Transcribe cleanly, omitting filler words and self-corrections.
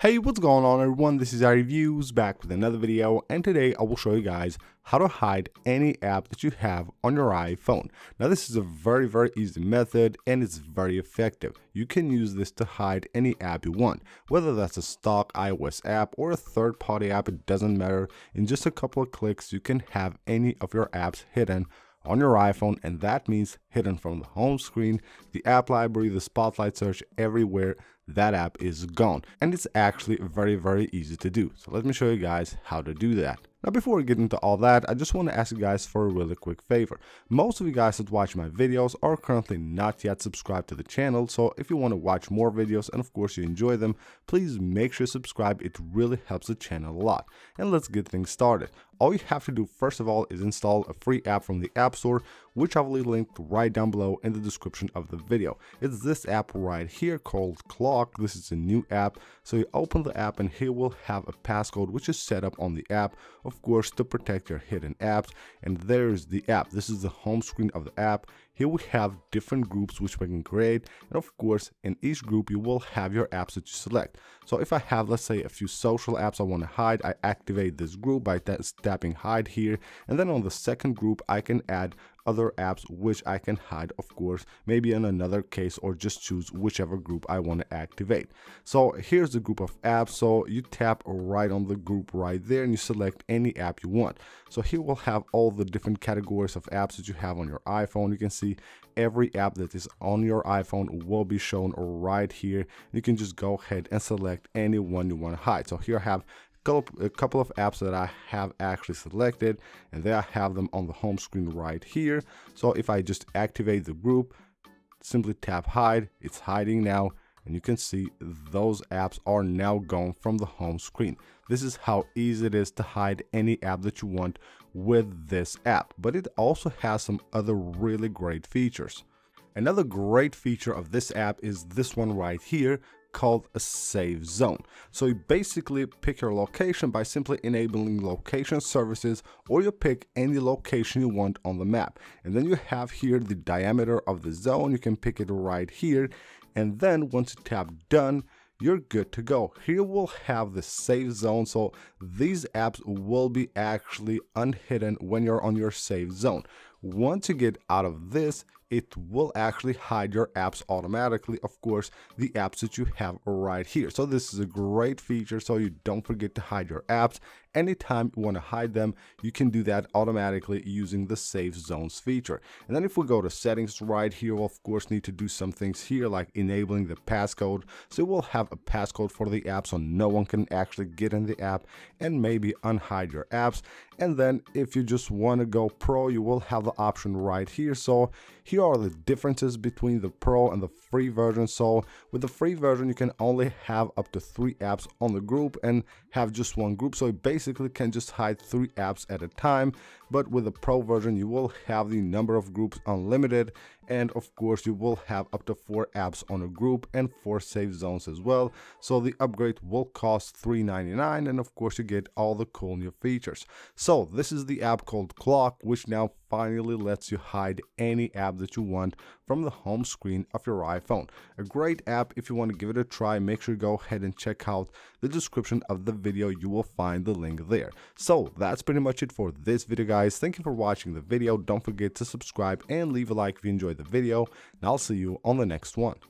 Hey, what's going on everyone, this is iReviews back with another video, and today I will show you guys how to hide any app that you have on your iPhone. Now this is a very easy method and it's very effective. You can use this to hide any app you want, whether that's a stock iOS app or a third-party app, it doesn't matter. In just a couple of clicks you can have any of your apps hidden on your iPhone, and that means hidden from the home screen, the app library, the spotlight search, everywhere that app is gone. And it's actually very easy to do. So let me show you guys how to do that. Now before we get into all that, I just want to ask you guys for a really quick favor. Most of you guys that watch my videos are currently not yet subscribed to the channel, so if you want to watch more videos and of course you enjoy them, please make sure to subscribe, it really helps the channel a lot. And let's get things started. All you have to do first of all is install a free app from the App Store, which I will link right down below in the description of the video. It's this app right here called Clock. This is a new app, so you open the app and here we'll have a passcode which is set up on the app, of course, to protect your hidden apps. And there's the app. This is the home screen of the app. Here we have different groups which we can create, and of course in each group you will have your apps that you select. So if I have, let's say, a few social apps I want to hide, I activate this group by tapping hide here, and then on the second group I can add other apps which I can hide, of course, maybe in another case, or just choose whichever group I want to activate. So here's the group of apps, so you tap right on the group right there and you select any app you want. So here we'll have all the different categories of apps that you have on your iPhone. You can see every app that is on your iPhone will be shown right here. You can just go ahead and select any one you want to hide. So here I have a couple of apps that I have actually selected, and there I have them on the home screen right here. So if I just activate the group, simply tap hide, it's hiding now, and you can see those apps are now gone from the home screen. This is how easy it is to hide any app that you want with this app, but it also has some other really great features. Another great feature of this app is this one right here, called a safe zone. So you basically pick your location by simply enabling location services, or you pick any location you want on the map, and then you have here the diameter of the zone. You can pick it right here, and then once you tap done, you're good to go. Here we'll have the safe zone, so these apps will be actually unhidden when you're on your safe zone. Once you get out of this, it will actually hide your apps automatically, of course, the apps that you have right here. So this is a great feature, so you don't forget to hide your apps. Anytime you want to hide them, you can do that automatically using the safe zones feature. And then if we go to settings right here, we'll of course need to do some things here, like enabling the passcode. So we'll have a passcode for the app so no one can actually get in the app and maybe unhide your apps. And then if you just want to go pro, you will have the option right here. So here are the differences between the pro and the free version. So with the free version you can only have up to 3 apps on the group and have just one group, so it basically can just hide 3 apps at a time. But with the pro version you will have the number of groups unlimited, and of course you will have up to 4 apps on a group and 4 safe zones as well. So the upgrade will cost $3.99, and of course you get all the cool new features. So this is the app called Clock, which now finally lets you hide any app that you want from the home screen of your iPhone. A great app. If you want to give it a try, make sure you go ahead and check out the description of the video. You will find the link there. So that's pretty much it for this video guys. Thank you for watching the video. Don't forget to subscribe and leave a like if you enjoyed the video, and I'll see you on the next one.